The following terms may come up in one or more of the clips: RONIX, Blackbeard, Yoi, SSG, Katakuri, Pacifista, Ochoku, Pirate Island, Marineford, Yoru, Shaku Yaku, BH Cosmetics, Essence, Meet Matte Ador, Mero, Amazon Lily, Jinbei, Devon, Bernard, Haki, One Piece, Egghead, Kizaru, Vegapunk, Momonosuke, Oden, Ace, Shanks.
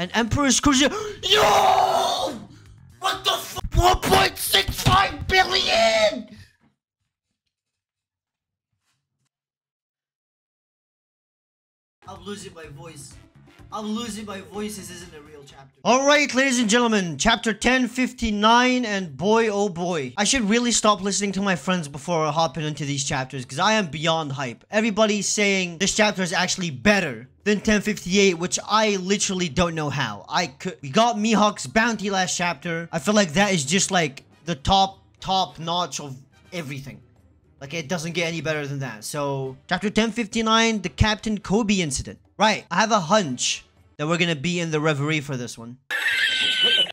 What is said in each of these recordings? And Emperor's Kuja. Yo! What the f? 1.65 billion! I'm losing my voice. I'm losing my voice. This isn't a real chapter. Alright, ladies and gentlemen. Chapter 1059, and boy oh boy. I should really stop listening to my friends before hopping into these chapters, because I am beyond hype. Everybody's saying this chapter is actually better than 1058, which I literally don't know how. We got Mihawk's bounty last chapter. I feel like that is just like the top notch of everything. Like, it doesn't get any better than that. So, chapter 1059, the Captain Koby incident. Right, I have a hunch that we're gonna be in the Reverie for this one.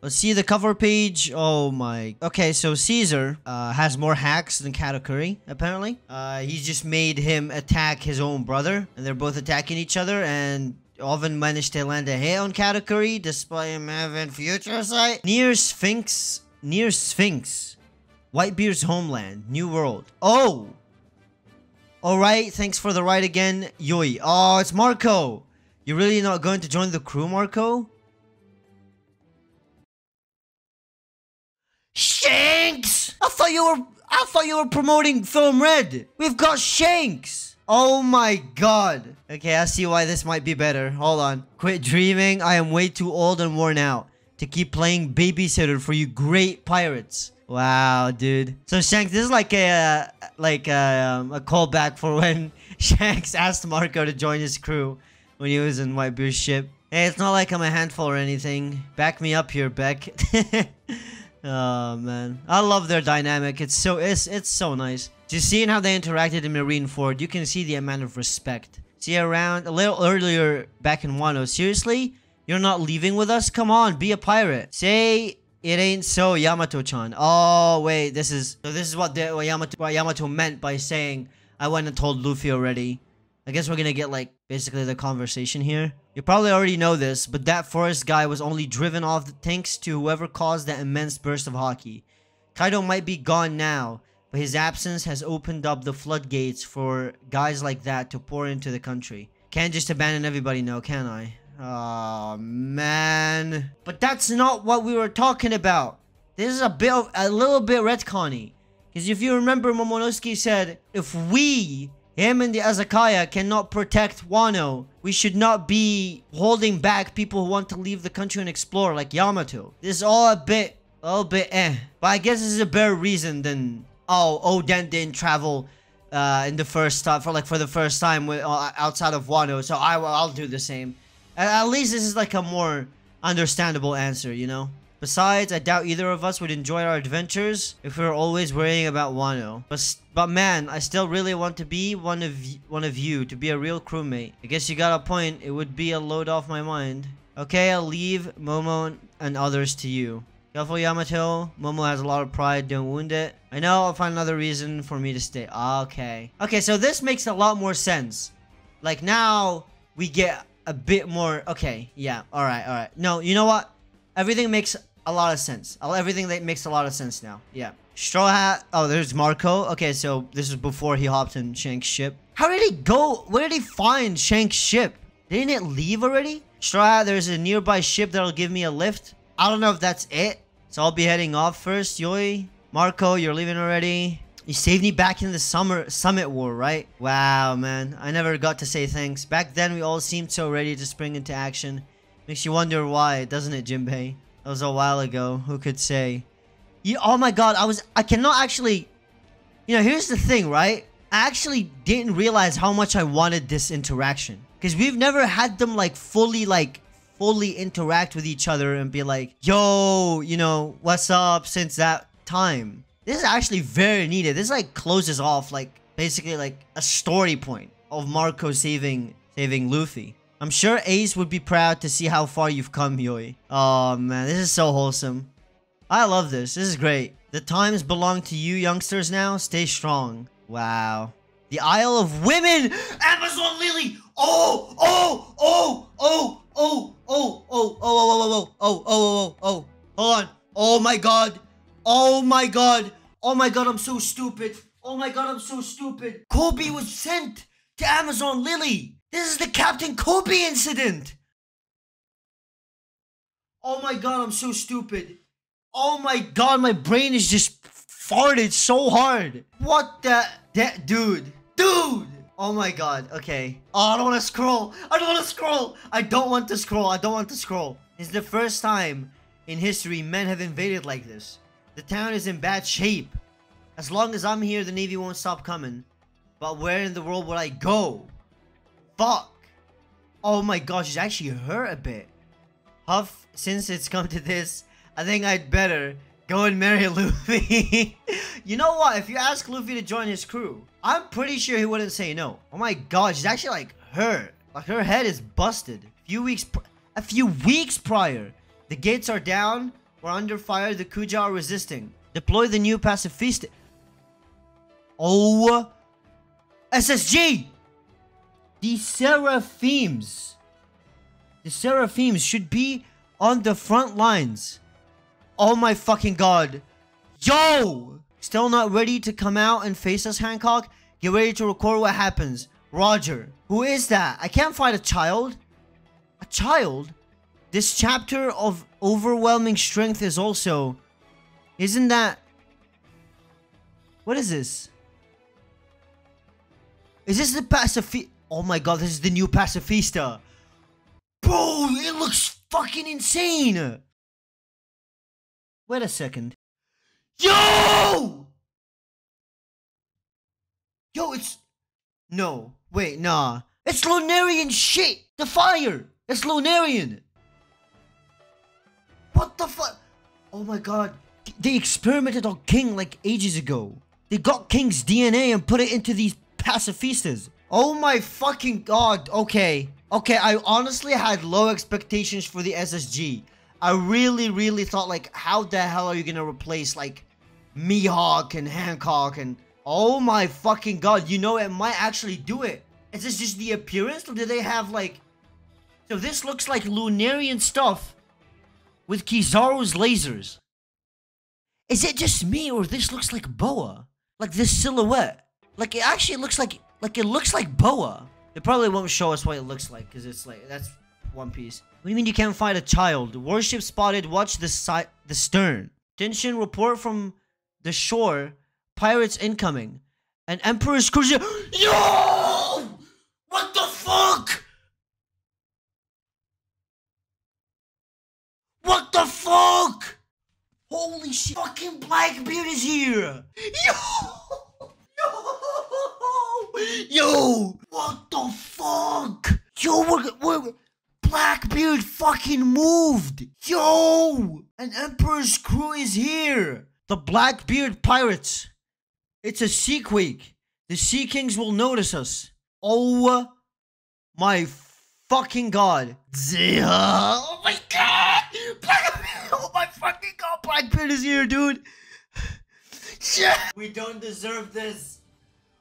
Let's see the cover page. Oh my. Okay, so Caesar has more hacks than Katakuri, apparently. He just made him attack his own brother, and they're both attacking each other, and Oven managed to land a hit on Katakuri, despite him having future sight. Near Sphinx. Whitebeard's homeland, New World. Oh! Alright, thanks for the ride again, Yoi. Oh, it's Marco! You're really not going to join the crew, Marco? Shanks! I thought you were promoting Film Red! We've got Shanks! Oh my god! Okay, I see why this might be better. Hold on. Quit dreaming, I am way too old and worn out to keep playing babysitter for you great pirates. Wow, dude. So Shanks, this is like a callback for when Shanks asked Marco to join his crew when he was in Whitebeard's ship. Hey, it's not like I'm a handful or anything. Back me up here, Beck. Oh man, I love their dynamic. It's so nice. Just seeing how they interacted in Marineford, you can see the amount of respect. See around a little earlier back in Wano. Seriously, you're not leaving with us? Come on, be a pirate. Say. It ain't so, Yamato-chan. Oh, wait, this is what Yamato meant by saying, I went and told Luffy already. I guess we're gonna get, like, basically the conversation here. You probably already know this, but that forest guy was only driven off the tanks to whoever caused that immense burst of haki. Kaido might be gone now, but his absence has opened up the floodgates for guys like that to pour into the country. Can't just abandon everybody now, can I? Oh man, but that's not what we were talking about. This is a little bit retconny, because if you remember, Momonosuke said if we, him and the Azakaya, cannot protect Wano, we should not be holding back people who want to leave the country and explore like Yamato. This is all a little bit but I guess this is a better reason than Oden didn't travel in the first time for the first time outside of Wano, so I'll do the same. At least this is like a more understandable answer, you know? Besides, I doubt either of us would enjoy our adventures if we were always worrying about Wano. But man, I still really want to be one of you, to be a real crewmate. I guess you got a point. It would be a load off my mind. Okay, I'll leave Momo and others to you. Careful, Yamato. Momo has a lot of pride. Don't wound it. I know, I'll find another reason for me to stay. Okay. Okay, so this makes a lot more sense. Like now, we get a bit more. Okay, yeah, all right. No, you know what? Everything makes a lot of sense. Everything that makes a lot of sense now. Yeah. Straw Hat. Oh, there's Marco. Okay, so this is before he hopped in Shanks' ship. How did he go? Where did he find Shanks' ship? Didn't it leave already? Straw Hat, there's a nearby ship that'll give me a lift. I don't know if that's it. So I'll be heading off first. Yoi. Marco, you're leaving already. You saved me back in the Summit War, right? Wow, man. I never got to say thanks. Back then, we all seemed so ready to spring into action. Makes you wonder why, doesn't it, Jinbei? That was a while ago. Who could say? Oh my god, I cannot actually... You know, here's the thing, right? I actually didn't realize how much I wanted this interaction. Because we've never had them, like, fully interact with each other and be like, yo, you know, what's up since that time? This is actually very needed. This like closes off like basically like a story point of Marco saving Luffy. I'm sure Ace would be proud to see how far you've come, Yoi. Oh man, this is so wholesome. I love this. This is great. The times belong to you youngsters now. Stay strong. Wow. The Isle of Women! Amazon Lily! Oh! Hold on. Oh my god, I'm so stupid. Koby was sent to Amazon Lily. This is the Captain Koby incident. Oh my god, I'm so stupid. Oh my god, my brain is just farted so hard. What the... Dude! Oh my god, okay. Oh, I don't want to scroll. I don't want to scroll. It's the first time in history men have invaded like this. The town is in bad shape. As long as I'm here, the Navy won't stop coming. But where in the world would I go? Fuck. Oh my gosh, it actually hurt a bit. Huff, since it's come to this, I think I'd better go and marry Luffy. You know what? If you ask Luffy to join his crew, I'm pretty sure he wouldn't say no. Oh my gosh, it's actually like hurt. Like her head is busted. A few weeks prior, the gates are down. We're under fire. The Kuja are resisting. Deploy the new Pacifista. Oh. SSG! The Seraphims should be on the front lines. Oh my fucking god. Yo! Still not ready to come out and face us, Hancock? Get ready to record what happens. Roger. Who is that? I can't find a child. A child? This chapter of overwhelming strength is also... Isn't that... What is this? Is this the Pacifista? Oh my god, this is the new Pacifista. Bro, it looks fucking insane. Wait a second. Yo! Yo, it's... No, wait, nah. It's Lunarian shit! The fire! It's Lunarian! What the fuck? Oh my god. They experimented on King like ages ago. They got King's DNA and put it into these... Pacifistas. Oh my fucking god. Okay. Okay, I honestly had low expectations for the SSG. I really thought, like, how the hell are you gonna replace, like, Mihawk and Hancock and... Oh my fucking god. You know, it might actually do it. Is this just the appearance? Or do they have, like... So this looks like Lunarian stuff with Kizaru's lasers. Is it just me or this looks like Boa? Like this silhouette? Like, it actually looks like... Like, it looks like Boa. They probably won't show us what it looks like, because it's like... That's One Piece. What do you mean you can't fight a child? Warship spotted. Watch the side... The stern. Tension report from the shore. Pirates incoming. An Emperor's cruise... Yo! What the fuck? What the fuck? Holy shit. Fucking Blackbeard is here. Yo! Yo! What the fuck? Yo, we're Blackbeard fucking moved! Yo! An Emperor's crew is here! The Blackbeard Pirates! It's a sea quake! The Sea Kings will notice us! Oh my fucking god! Oh my god! Blackbeard! Oh my fucking god! Blackbeard is here, dude! Yeah. We don't deserve this!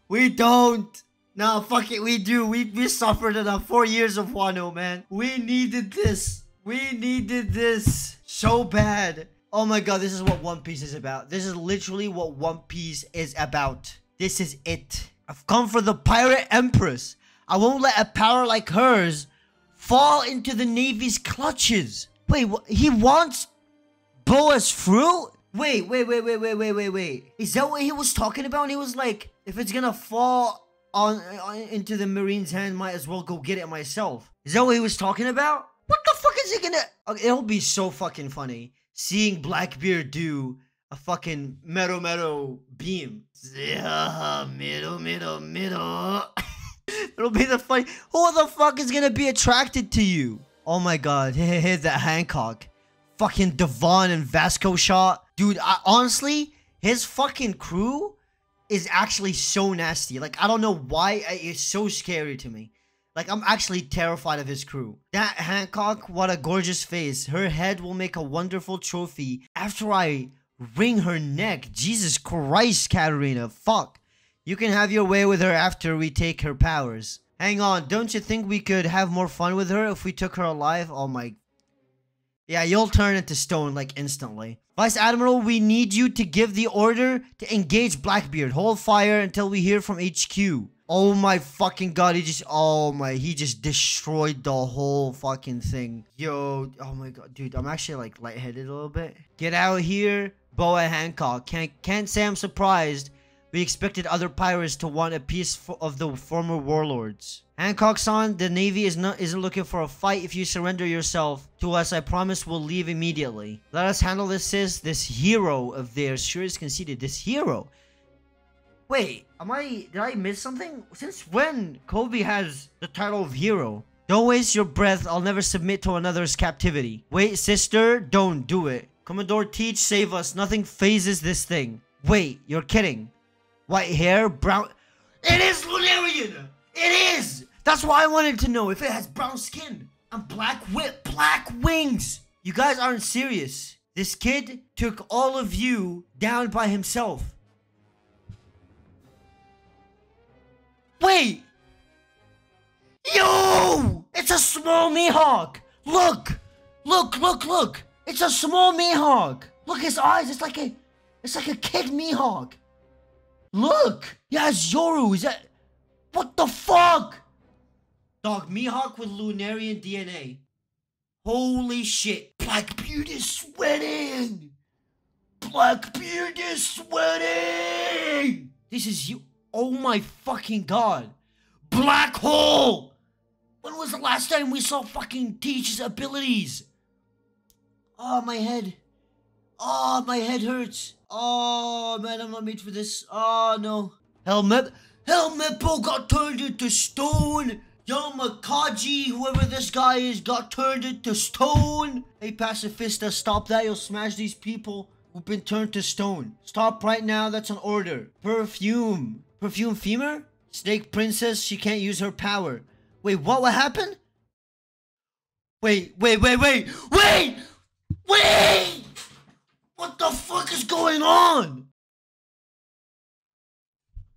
We don't! No, fuck it, we do. We suffered enough. 4 years of Wano, man. We needed this. We needed this so bad. Oh my god, this is what One Piece is about. This is literally what One Piece is about. This is it. I've come for the Pirate Empress. I won't let a power like hers fall into the Navy's clutches. Wait, he wants Boa's fruit? Wait. Is that what he was talking about? He was like, if it's gonna fall on into the Marine's hand, might as well go get it myself. Is that what he was talking about? What the fuck is he gonna... It'll be so fucking funny seeing Blackbeard do a fucking Mero beam. Yeah, Mero. It'll be the funny... Who the fuck is gonna be attracted to you? Oh my god, here's that Hancock. Fucking Devon and Vasco Shaw. Dude, honestly, his fucking crew is actually so nasty. Like, I don't know why it's so scary to me. Like, I'm actually terrified of his crew. That Hancock, what a gorgeous face. Her head will make a wonderful trophy after I wring her neck. Jesus Christ, Katarina. Fuck. You can have your way with her after we take her powers. Hang on, don't you think we could have more fun with her if we took her alive? Oh my... Yeah, you'll turn into stone, like, instantly. Vice Admiral, we need you to give the order to engage Blackbeard. Hold fire until we hear from HQ. Oh my fucking god, he just, oh my, he just destroyed the whole fucking thing. Yo, oh my god, dude, I'm actually, like, lightheaded a little bit. Get out here, Boa Hancock. Can't say I'm surprised. We expected other pirates to want a piece of the former warlords. Hancock-san, the Navy isn't looking for a fight. If you surrender yourself to us, I promise we'll leave immediately. Let us handle this, sis. This hero of theirs sure is conceited. This hero. Wait, did I miss something? Since when Koby has the title of hero? Don't waste your breath. I'll never submit to another's captivity. Wait, sister, don't do it. Commodore Teach, save us. Nothing phases this thing. Wait, you're kidding. White hair, brown... It is Lunarian! It is! That's why I wanted to know if it has brown skin and black wings! You guys aren't serious. This kid took all of you down by himself. Wait! Yo! It's a small Mihawk! Look! Look, look, look! It's a small Mihawk! Look, his eyes, it's like a kid Mihawk! Look! He has Yoru! Is that... What the fuck? Dog, Mihawk with Lunarian DNA. Holy shit. Blackbeard is sweating! Blackbeard is sweating! This is you... Oh my fucking god. Black hole! When was the last time we saw fucking Teach's abilities? Oh, my head. Oh, my head hurts. Oh, man, I'm not made for this. Oh, no. Helmeppo got turned into stone. Yamakaji, whoever this guy is, got turned into stone. Hey, Pacifista, stop that. You'll smash these people who've been turned to stone. Stop right now. That's an order. Perfume. Perfume femur? Snake Princess, she can't use her power. Wait, what happened? Wait! What the fuck is going on?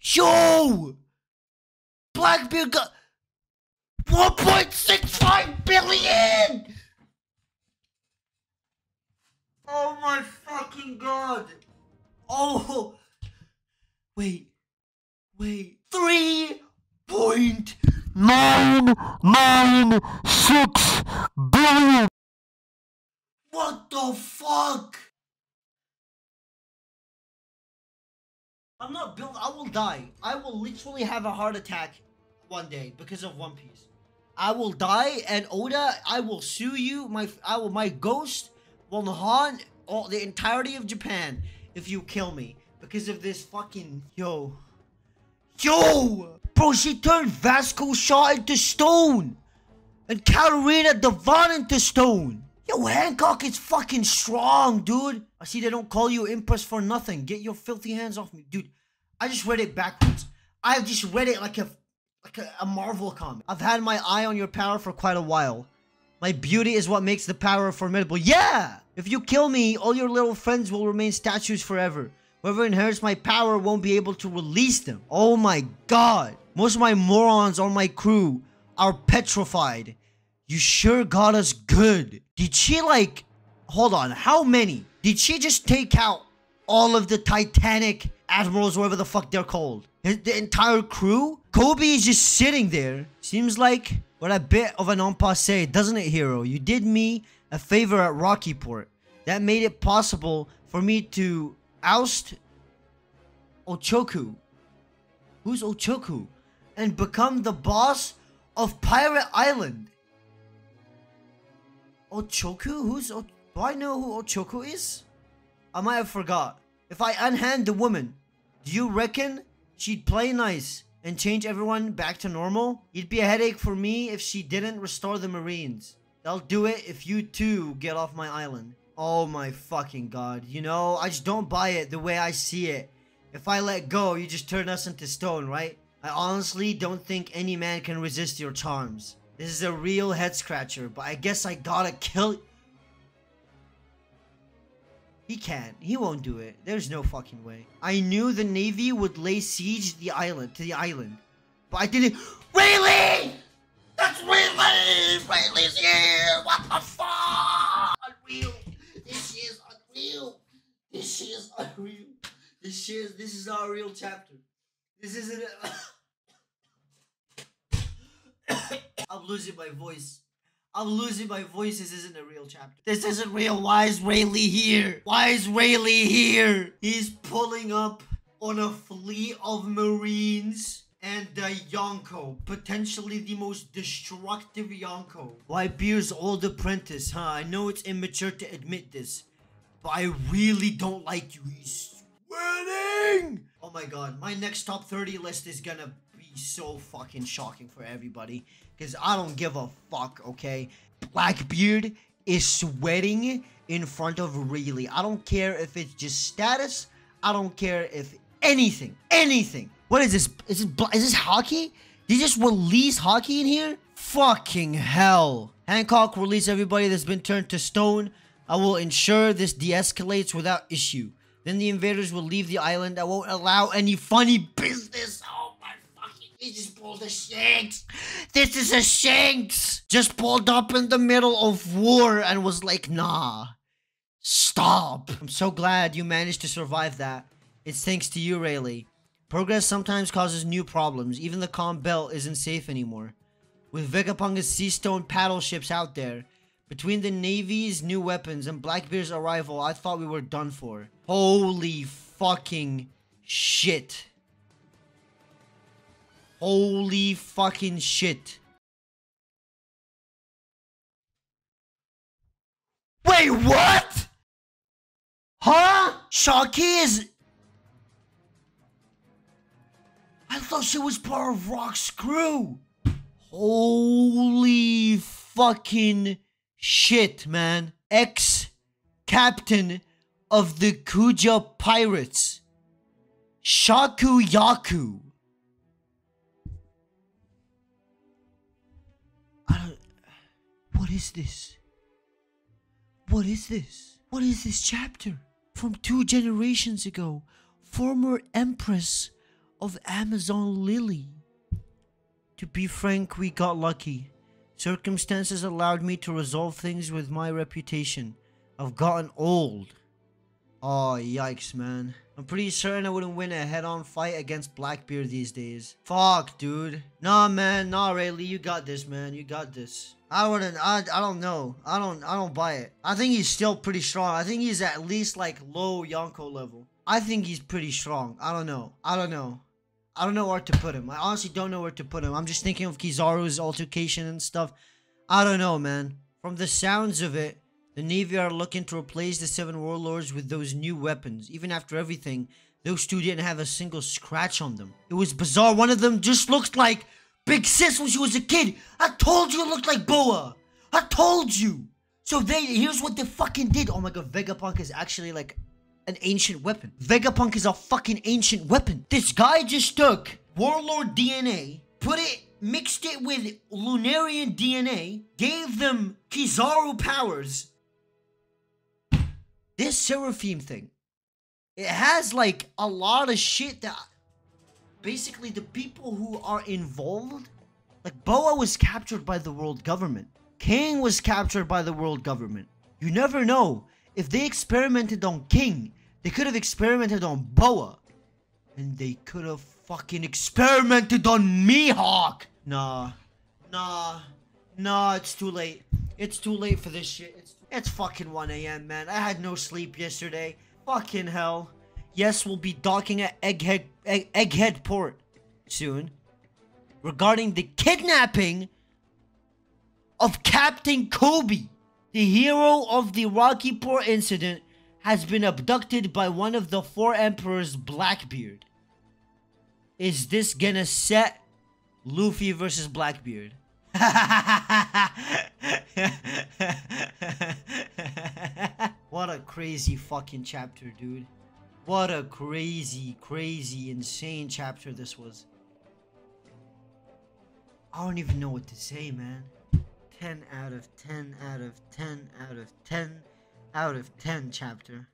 Yo! Blackbeard got 1.65 billion! Oh my fucking god! Oh! Wait. 3.996 billion! What the fuck? I'm not built. I will die. I will literally have a heart attack one day because of One Piece. I will die, and Oda, I will sue you. My ghost will haunt all the entirety of Japan if you kill me because of this fucking yo, bro. She turned Vasco Shaw into stone, and Katarina Devon into stone. Yo, Hancock is fucking strong, dude. I see they don't call you Empress for nothing. Get your filthy hands off me. Dude, I just read it backwards. I just read it like a Marvel comic. I've had my eye on your power for quite a while. My beauty is what makes the power formidable. Yeah! If you kill me, all your little friends will remain statues forever. Whoever inherits my power won't be able to release them. Oh my god. Most of my morons on my crew are petrified. You sure got us good. Did she like... Hold on, how many? Did she just take out all of the Titanic admirals, whatever the fuck they're called? The entire crew? Koby is just sitting there. Seems like what a bit of an en passe, doesn't it, hero? You did me a favor at Rocky Port. That made it possible for me to oust Ochoku. Who's Ochoku? And become the boss of Pirate Island. Ochoku? Do I know who Ochoku is? I might have forgot. If I unhand the woman, do you reckon she'd play nice and change everyone back to normal? It'd be a headache for me if she didn't restore the Marines. They'll do it if you two get off my island. Oh my fucking god. You know, I just don't buy it the way I see it. If I let go, you just turn us into stone, right? I honestly don't think any man can resist your charms. This is a real head scratcher, but I guess I gotta kill. He can't. He won't do it. There's no fucking way. I knew the Navy would lay siege to the island, but I didn't. Rayleigh! That's Rayleigh! Rayleigh's here! What the fuck? This is our real chapter. This isn't a I'm losing my voice. I'm losing my voice. This isn't a real chapter. This isn't real. Why is Rayleigh here? Why is Rayleigh here? He's pulling up on a fleet of Marines and the Yonko, potentially the most destructive Yonko. Whitebeard's old apprentice, huh? I know it's immature to admit this, but I really don't like you. He's sweating! Oh my god, my next top 30 list is gonna be so fucking shocking for everybody, because I don't give a fuck, okay? Blackbeard is sweating in front of Rayleigh. I don't care if it's just status, I don't care if anything, anything. What is this? Is this hockey? Did you just release hockey in here? Fucking hell. Hancock, release everybody that's been turned to stone. I will ensure this de-escalates without issue. Then the invaders will leave the island. I won't allow any funny business. Oh my fucking... He just pulled a Shanks. This is a Shanks. Just pulled up in the middle of war and was like, nah. Stop. I'm so glad you managed to survive that. It's thanks to you, Rayleigh. Progress sometimes causes new problems. Even the calm belt isn't safe anymore. With Vegapunka's sea stone paddle ships out there, between the Navy's new weapons and Blackbeard's arrival, I thought we were done for. Holy fucking shit. Holy fucking shit. Wait, what? Huh? Shocky is... I thought she was part of Rock's crew. Holy fucking shit, man. Ex-captain of the Kuja Pirates. Shaku Yaku. What is this? What is this? What is this chapter? From 2 generations ago, former Empress of Amazon Lily. To be frank, we got lucky. Circumstances allowed me to resolve things with my reputation. I've gotten old. Oh, yikes, man. I'm pretty certain I wouldn't win a head-on fight against Blackbeard these days. Fuck, dude. Nah, man. Nah, Rayleigh. You got this, man. You got this. I don't know. I don't buy it. I think he's still pretty strong. I think he's at least, like, low Yonko level. I think he's pretty strong. I don't know. I don't know where to put him. I honestly don't know where to put him. I'm just thinking of Kizaru's altercation and stuff. I don't know, man. From the sounds of it, the Navy are looking to replace the 7 warlords with those new weapons. Even after everything, those 2 didn't have a single scratch on them. It was bizarre. One of them just looked like Big Sis when she was a kid. I told you it looked like Boa. I told you. So here's what they fucking did. Oh my god, Vegapunk is actually like... an ancient weapon. Vegapunk is a fucking ancient weapon. This guy just took warlord DNA, mixed it with Lunarian DNA, gave them Kizaru powers. This Seraphim thing, it has like a lot of shit that basically the people who are involved, like Boa was captured by the world government. King was captured by the world government. You never know. If they experimented on King, they could have experimented on Boa. And they could have fucking experimented on Mihawk. Nah, it's too late. It's too late for this shit. It's fucking 1 a.m., man. I had no sleep yesterday. Fucking hell. Yes, we'll be docking at Egghead Port soon. Regarding the kidnapping of Captain Koby. The hero of the Rocky Port incident has been abducted by one of the 4 emperors, Blackbeard. Is this gonna set Luffy versus Blackbeard? What a crazy fucking chapter, dude. What a crazy, crazy, insane chapter this was. I don't even know what to say, man. 10 out of 10 out of 10 out of 10 out of 10 chapter.